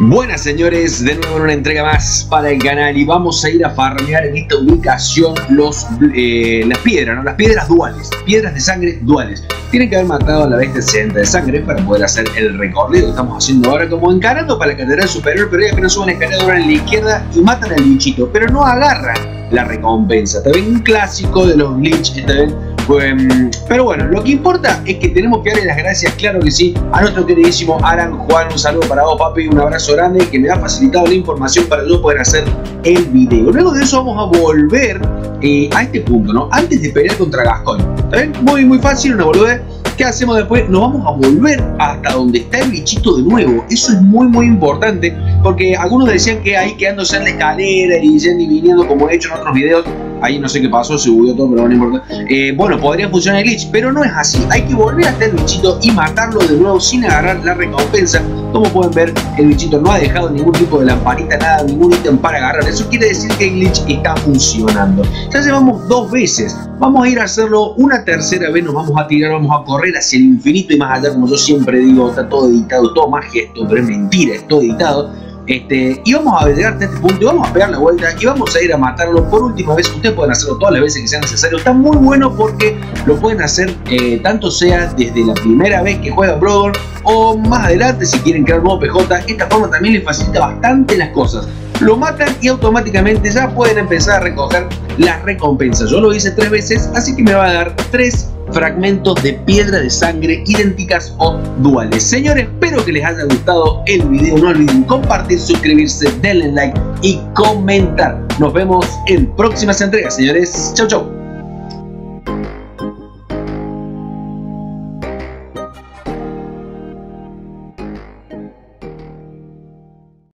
Buenas señores, de nuevo en una entrega más para el canal y vamos a ir a farmear en esta ubicación las piedras, ¿no? Las piedras duales, piedras de sangre duales. Tienen que haber matado a la bestia 60 de sangre para poder hacer el recorrido que estamos haciendo ahora, como encarando para la catedral superior, pero ya apenas suben escaladora en la izquierda y matan al bichito, pero no agarran la recompensa. También un clásico de los glitch, está bien. Pero bueno, lo que importa es que tenemos que darle las gracias, claro que sí, a nuestro queridísimo Alan Juan. Un saludo para vos, papi, un abrazo grande, que me ha facilitado la información para yo poder hacer el video. Luego de eso vamos a volver a este punto, ¿no? Antes de pelear contra Gascón, ¿está bien? Muy fácil, una boludez. ¿Qué hacemos después? Nos vamos a volver hasta donde está el bichito de nuevo. Eso es muy importante, porque algunos decían que ahí quedándose en la escalera y yendo y viniendo, como he hecho en otros videos. Ahí no sé qué pasó, se bugueó todo, pero no importa. Bueno, podría funcionar el glitch, pero no es así. Hay que volver hasta el bichito y matarlo de nuevo sin agarrar la recompensa. Como pueden ver, el bichito no ha dejado ningún tipo de lamparita, nada, ningún ítem para agarrar. Eso quiere decir que el glitch está funcionando. Ya llevamos dos veces. Vamos a ir a hacerlo una tercera vez. Nos vamos a tirar, vamos a correr hacia el infinito y más allá. Como yo siempre digo, está todo editado, todo magia esto, pero es mentira, es todo editado. Y vamos a llegar hasta este punto y vamos a pegar la vuelta y vamos a ir a matarlo por última vez. Ustedes pueden hacerlo todas las veces que sea necesario. Está muy bueno porque lo pueden hacer tanto sea desde la primera vez que juegan Bloodborne o más adelante si quieren crear nuevo PJ. Esta forma también les facilita bastante las cosas. Lo matan y automáticamente ya pueden empezar a recoger las recompensas. Yo lo hice 3 veces, así que me va a dar 3 fragmentos de piedra de sangre idénticas o duales. Señores, espero que les haya gustado el video. No olviden compartir, suscribirse, denle like y comentar. Nos vemos en próximas entregas, señores. Chau, chau.